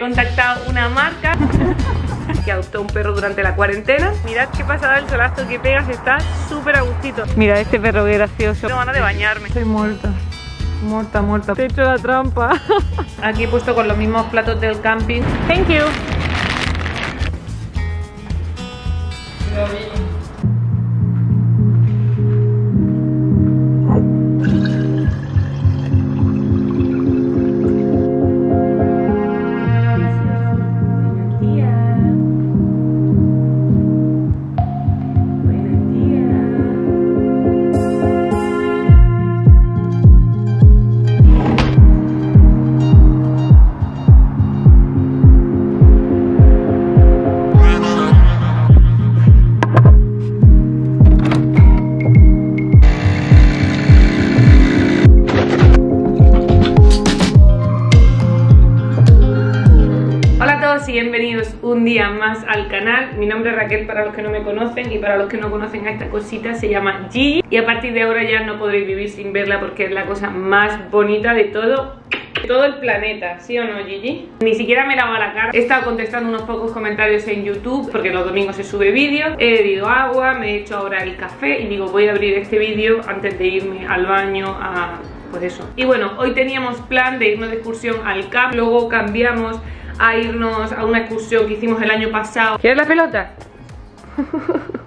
contactado una marca que adoptó un perro durante la cuarentena. Mirad qué pasada el solazo que pegas, está súper a gustito. Mirad este perro que gracioso. Tengo ganas de bañarme. Estoy muerta. Muerta, muerta. Te he hecho la trampa. Aquí he puesto con los mismos platos del camping. Thank you. Bienvenidos un día más al canal. Mi nombre es Raquel para los que no me conocen, y para los que no conocen a esta cosita se llama Gigi. Y a partir de ahora ya no podréis vivir sin verla porque es la cosa más bonita de todo el planeta, ¿sí o no, Gigi? Ni siquiera me lavo la cara. He estado contestando unos pocos comentarios en YouTube porque los domingos se sube vídeo. He bebido agua, me he hecho ahora el café y digo, voy a abrir este vídeo antes de irme al baño a... pues eso. Y bueno, hoy teníamos plan de irnos de excursión al camp, luego cambiamos a irnos a una excursión que hicimos el año pasado. ¿Quieres la pelota?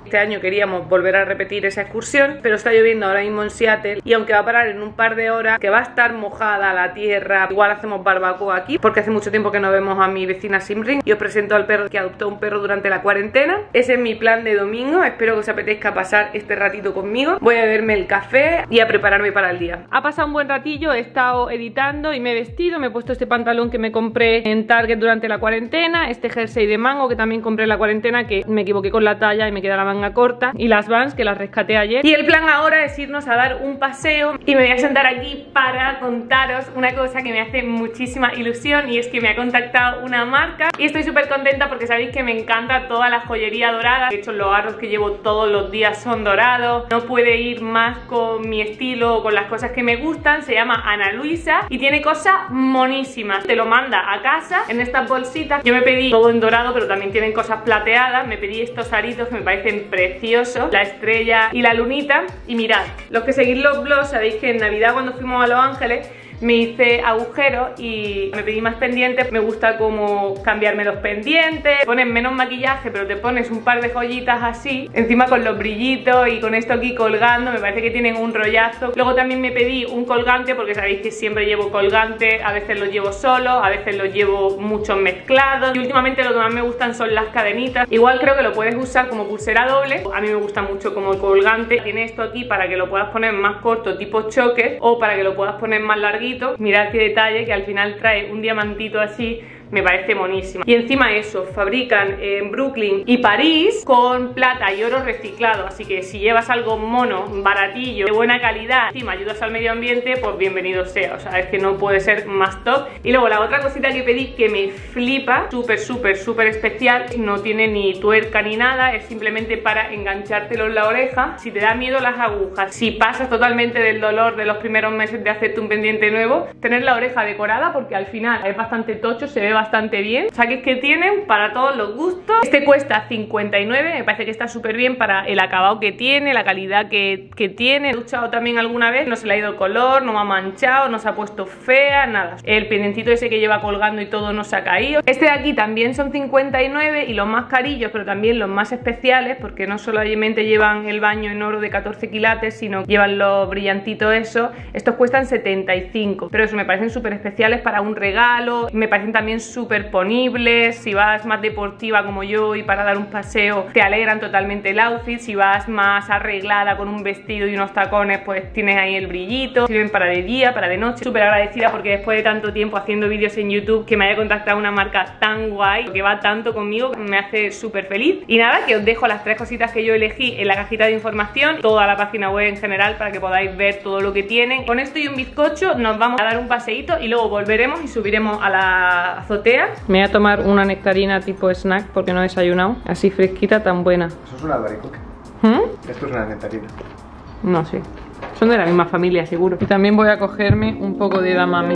Este año queríamos volver a repetir esa excursión, pero está lloviendo ahora mismo en Seattle y aunque va a parar en un par de horas, que va a estar mojada la tierra, igual hacemos barbacoa aquí porque hace mucho tiempo que no vemos a mi vecina Simring. Y os presento al perro que adoptó un perro durante la cuarentena. Ese es mi plan de domingo, espero que os apetezca pasar este ratito conmigo. Voy a beberme el café y a prepararme para el día. Ha pasado un buen ratillo, he estado editando y me he vestido, me he puesto este pantalón que me compré en Target durante la cuarentena, este jersey de Mango que también compré en la cuarentena, que me equivoqué con la talla y me queda la manga corta, y las Vans que las rescaté ayer. Y el plan ahora es irnos a dar un paseo y me voy a sentar aquí para contaros una cosa que me hace muchísima ilusión, y es que me ha contactado una marca y estoy súper contenta porque sabéis que me encanta toda la joyería dorada. De hecho, los aros que llevo todos los días son dorados, no puede ir más con mi estilo o con las cosas que me gustan. Se llama Ana Luisa y tiene cosas monísimas, te lo manda a casa en estas bolsitas. Yo me pedí todo en dorado, pero también tienen cosas plateadas. Me pedí estos aritos que me parecen preciosos, la estrella y la lunita. Y mirad, los que seguís los vlogs sabéis que en Navidad, cuando fuimos a Los Ángeles, me hice agujeros y me pedí más pendientes. Me gusta como cambiarme los pendientes, pones menos maquillaje pero te pones un par de joyitas así, encima con los brillitos y con esto aquí colgando, me parece que tienen un rollazo. Luego también me pedí un colgante porque sabéis que siempre llevo colgantes, a veces los llevo solos, a veces los llevo muchos mezclados, y últimamente lo que más me gustan son las cadenitas. Igual creo que lo puedes usar como pulsera doble, a mí me gusta mucho como colgante. Tiene esto aquí para que lo puedas poner más corto tipo choque, o para que lo puedas poner más larguito. Mirad qué detalle, que al final trae un diamantito así, me parece monísima. Y encima eso, fabrican en Brooklyn y París con plata y oro reciclado, así que si llevas algo mono, baratillo, de buena calidad, encima ayudas al medio ambiente, pues bienvenido sea. O sea, es que no puede ser más top. Y luego la otra cosita que pedí que me flipa, súper súper súper especial, no tiene ni tuerca ni nada, es simplemente para enganchártelo en la oreja si te da miedo las agujas, si pasas totalmente del dolor de los primeros meses de hacerte un pendiente nuevo, tener la oreja decorada, porque al final es bastante tocho, se ve bastante bien. Saques que tienen para todos los gustos. Este cuesta 59, me parece que está súper bien para el acabado que tiene, la calidad que tiene. He duchado también alguna vez, no se le ha ido el color, no me ha manchado, no se ha puesto fea, nada. El pendientito ese que lleva colgando y todo no se ha caído. Este de aquí también son 59, y los más carillos, pero también los más especiales, porque no solamente llevan el baño en oro de 14 quilates, sino llevan los brillantitos esos. Estos cuestan 75, pero eso, me parecen súper especiales para un regalo. Me parecen también súper ponibles, si vas más deportiva como yo y para dar un paseo te alegran totalmente el outfit, si vas más arreglada con un vestido y unos tacones pues tienes ahí el brillito. Sirven para de día, para de noche. Súper agradecida porque después de tanto tiempo haciendo vídeos en YouTube, que me haya contactado una marca tan guay, que va tanto conmigo, me hace súper feliz. Y nada, que os dejo las tres cositas que yo elegí en la cajita de información, toda la página web en general para que podáis ver todo lo que tienen. Con esto y un bizcocho nos vamos a dar un paseíto y luego volveremos y subiremos a la azotea. Me voy a tomar una nectarina tipo snack porque no he desayunado. Así fresquita, tan buena. ¿Eso es una albaricoque? ¿Esto es una nectarina? No sé. Son de la misma familia, seguro. Y también voy a cogerme un poco de edamame.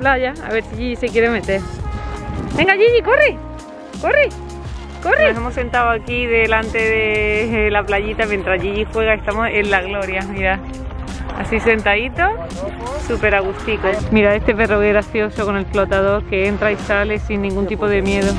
playa. A ver si Gigi se quiere meter. Venga, Gigi, corre, corre, corre. Nos hemos sentado aquí delante de la playita mientras Gigi juega. Estamos en la gloria, mirad. Así sentadito, súper agustico. Mira este perro gracioso con el flotador que entra y sale sin ningún tipo de miedo.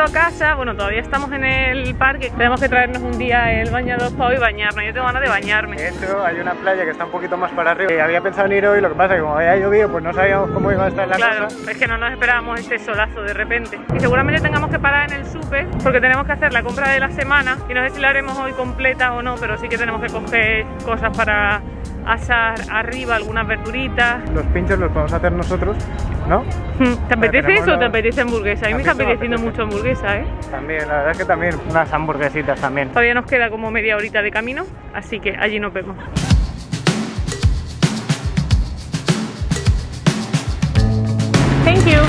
A casa, bueno, todavía estamos en el parque. Tenemos que traernos un día el bañador, Pau, y bañarnos. Yo tengo ganas de bañarme. De hecho, hay una playa que está un poquito más para arriba. Había pensado en ir hoy, lo que pasa es que como había llovido, pues no sabíamos cómo iba a estar la cosa. Claro, es que no nos esperábamos este solazo de repente. Y seguramente tengamos que parar en el súper porque tenemos que hacer la compra de la semana. Y no sé si la haremos hoy completa o no, pero sí que tenemos que coger cosas para asar arriba, algunas verduritas. Los pinchos los podemos hacer nosotros, ¿no? ¿Te apetece eso o te apetece hamburguesa? A mí me está apeteciendo mucho hamburguesa, ¿eh? También, la verdad es que también, unas hamburguesitas también. Todavía nos queda como media horita de camino, así que allí nos vemos. Thank you.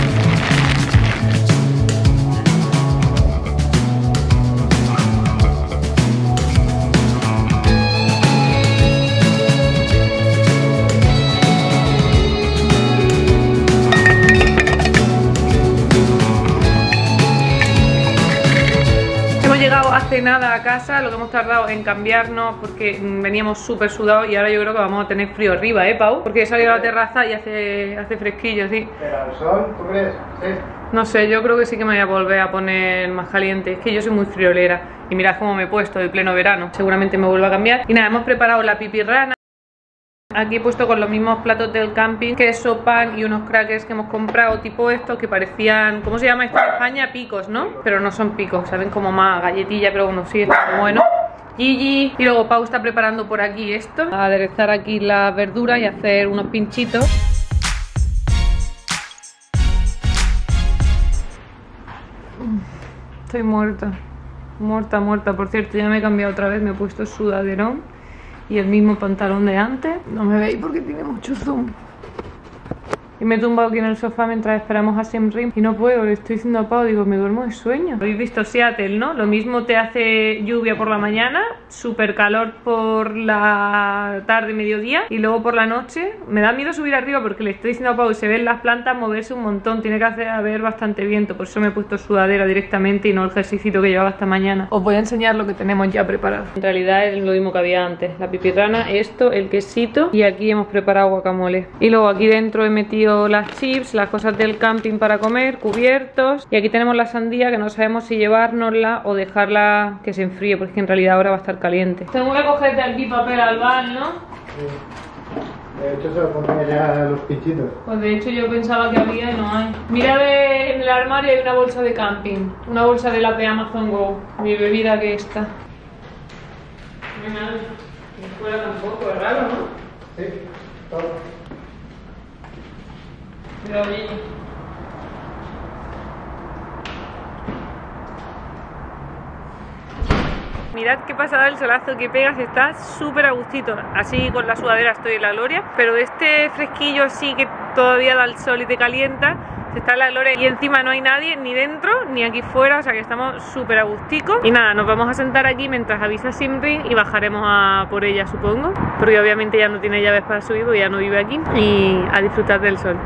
Nada a casa, lo que hemos tardado en cambiarnos porque veníamos súper sudados y ahora yo creo que vamos a tener frío arriba, ¿eh, Pau? Porque he salido a la terraza y hace fresquillo, sí. ¿Pero al sol, tú crees? Sí. No sé, yo creo que sí que me voy a volver a poner más caliente. Es que yo soy muy friolera y mirad cómo me he puesto de pleno verano. Seguramente me vuelvo a cambiar. Y nada, hemos preparado la pipirrana. Aquí he puesto con los mismos platos del camping queso, pan y unos crackers que hemos comprado, tipo estos que parecían, ¿cómo se llama esto en España? Picos, ¿no? Pero no son picos, saben como más galletilla, pero bueno, sí, está bueno. Gigi. Y luego Pau está preparando por aquí esto, a aderezar aquí las verduras y hacer unos pinchitos. Estoy muerta, muerta, muerta. Por cierto, ya me he cambiado otra vez, me he puesto sudaderón y el mismo pantalón de antes. No me veis porque tiene mucho zoom. Y me he tumbado aquí en el sofá mientras esperamos a Simring. Y no puedo, le estoy diciendo a Pau, digo, me duermo de sueño. Habéis visto Seattle, ¿no? Lo mismo te hace lluvia por la mañana, súper calor por la tarde, mediodía, y luego por la noche. Me da miedo subir arriba porque le estoy diciendo a Pau, se ven las plantas moverse un montón, tiene que haber bastante viento. Por eso me he puesto sudadera directamente y no el jerseycito que llevaba hasta mañana. Os voy a enseñar lo que tenemos ya preparado. En realidad es lo mismo que había antes. La pipirrana, esto, el quesito, y aquí hemos preparado guacamole. Y luego aquí dentro he metido las chips, las cosas del camping para comer, cubiertos, y aquí tenemos la sandía que no sabemos si llevárnosla o dejarla que se enfríe porque en realidad ahora va a estar caliente. Tengo que coger de aquí papel albal, ¿no? Sí. De hecho se lo ponía ya los pinchitos. Pues de hecho yo pensaba que había y no hay. Mirad en el armario, hay una bolsa de camping, una bolsa de la de Amazon Go, mi bebida que está. No hay nada, ni fuera tampoco, es raro, ¿no? Sí, todo. Pero bien. Mirad qué pasada el solazo que pegas, está súper a gustito. Así con la sudadera estoy en la gloria, pero este fresquillo así que todavía da el sol y te calienta, está en la gloria. Y encima no hay nadie, ni dentro ni aquí fuera, o sea que estamos súper a gustico. Y nada, nos vamos a sentar aquí mientras avisa Simring y bajaremos a por ella, supongo, porque obviamente ya no tiene llaves para subir porque ya no vive aquí, y a disfrutar del sol.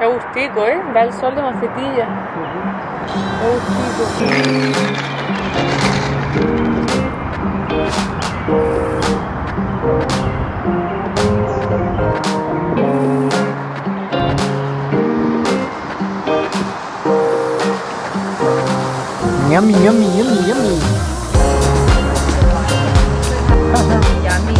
Qué gustico, ¿eh? Da el sol de macetilla. Qué gustico. Yummy, yummy, yummy, yummy. Yummy.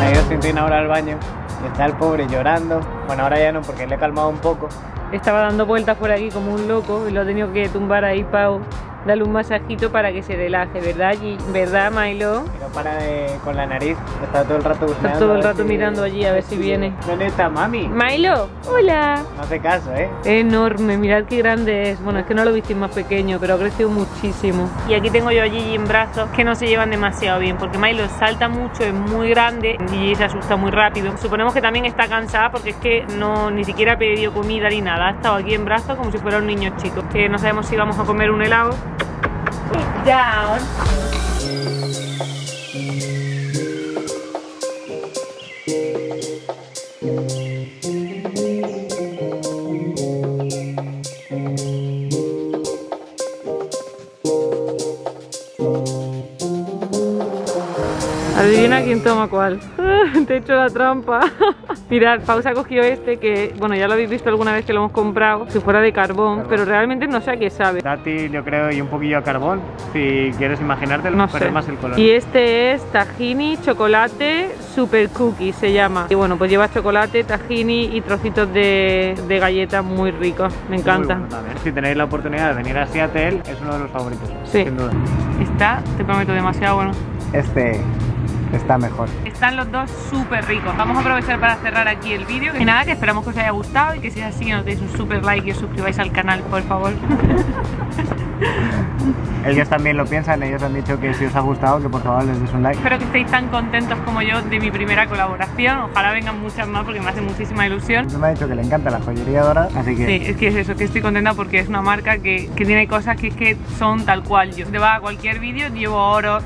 Ha ido Sintín ahora al baño y está el pobre llorando. Bueno, ahora ya no, porque le he calmado un poco. Estaba dando vueltas por aquí como un loco y lo he tenido que tumbar ahí, Pau. Dale un masajito para que se relaje, ¿verdad, ¿verdad, Milo? No para de, con la nariz, está todo el rato buscando. Está todo el rato mirando allí a ver si viene. ¿Dónde está, mami? Milo, hola. No hace caso, ¿eh? Enorme, mirad qué grande es. Bueno, es que no lo visteis más pequeño, pero ha crecido muchísimo. Y aquí tengo yo a Gigi en brazos, que no se llevan demasiado bien, porque Milo salta mucho, es muy grande, Gigi se asusta muy rápido. Suponemos que también está cansada porque es que no, ni siquiera ha pedido comida ni nada. Ha estado aquí en brazos como si fuera un niño chico. Que no sabemos si vamos a comer un helado. Down. Adivina quién toma cuál. Te he hecho la trampa. Mirad, Pau se ha cogido este que, bueno, ya lo habéis visto alguna vez que lo hemos comprado, si fuera de carbón, pero realmente no sé a qué sabe. Dátil, yo creo, y un poquillo a carbón, si quieres imaginártelo, no sé. Más el color. Y este es Tahini Chocolate Super Cookie, se llama. Y bueno, pues lleva chocolate, tahini y trocitos de galletas muy ricos, me encanta. Muy bueno, a ver, si tenéis la oportunidad de venir a Seattle, es uno de los favoritos, sí, sin duda. Está, te prometo, demasiado bueno. Este... está mejor. Están los dos súper ricos. Vamos a aprovechar para cerrar aquí el vídeo. Y nada, que esperamos que os haya gustado y que si es así nos deis un súper like y os suscribáis al canal, por favor. Ellos también lo piensan, ellos han dicho que si os ha gustado, que por favor les deis un like. Espero que estéis tan contentos como yo de mi primera colaboración. Ojalá vengan muchas más porque me hace muchísima ilusión. Me ha dicho que le encanta la joyería dorada, así que... sí, es que es eso, que estoy contenta porque es una marca que tiene cosas que son tal cual yo. Te vas a cualquier vídeo, llevo oro...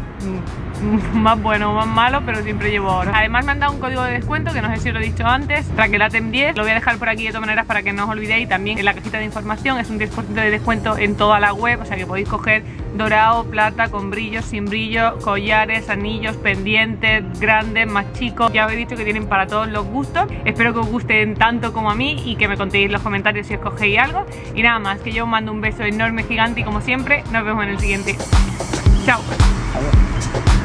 más bueno o más malo, pero siempre llevo oro. Además me han dado un código de descuento que no sé si lo he dicho antes, Traquelatem10. Lo voy a dejar por aquí de todas maneras para que no os olvidéis. También en la cajita de información es un 10% de descuento en toda la web, o sea que podéis coger dorado, plata, con brillo, sin brillo, collares, anillos, pendientes, grandes, más chicos. Ya os he dicho que tienen para todos los gustos. Espero que os gusten tanto como a mí y que me contéis en los comentarios si os cogéis algo. Y nada más, que yo os mando un beso enorme, gigante y como siempre, nos vemos en el siguiente. Chao. Adiós.